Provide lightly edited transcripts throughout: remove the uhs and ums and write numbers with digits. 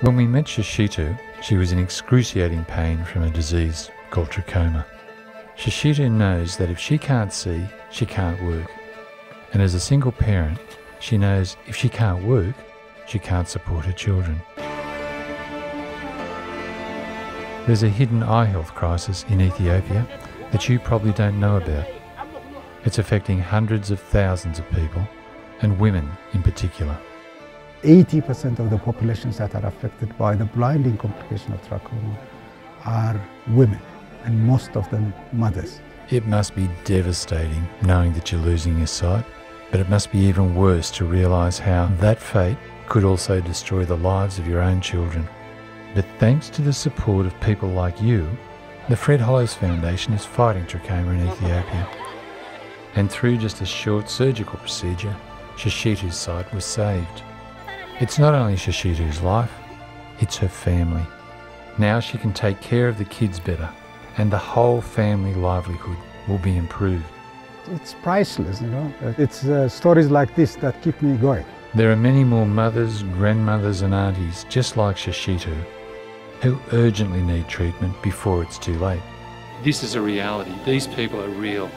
When we met Shashetu, she was in excruciating pain from a disease called trachoma. Shashetu knows that if she can't see, she can't work. And as a single parent, she knows if she can't work, she can't support her children. There's a hidden eye health crisis in Ethiopia that you probably don't know about. It's affecting hundreds of thousands of people, and women in particular. 80% of the populations that are affected by the blinding complication of trachoma are women, and most of them mothers. It must be devastating knowing that you're losing your sight, but it must be even worse to realise how that fate could also destroy the lives of your own children. But thanks to the support of people like you, the Fred Hollows Foundation is fighting trachoma in Ethiopia. And through just a short surgical procedure, Shashetu's sight was saved. It's not only Shashetu's life, it's her family. Now she can take care of the kids better, and the whole family livelihood will be improved. It's priceless, you know. It's stories like this that keep me going. There are many more mothers, grandmothers and aunties just like Shashetu who urgently need treatment before it's too late. This is a reality. These people are real.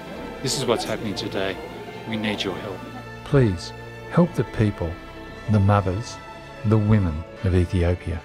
This is what's happening today. We need your help. Please help the people, the mothers, the women of Ethiopia.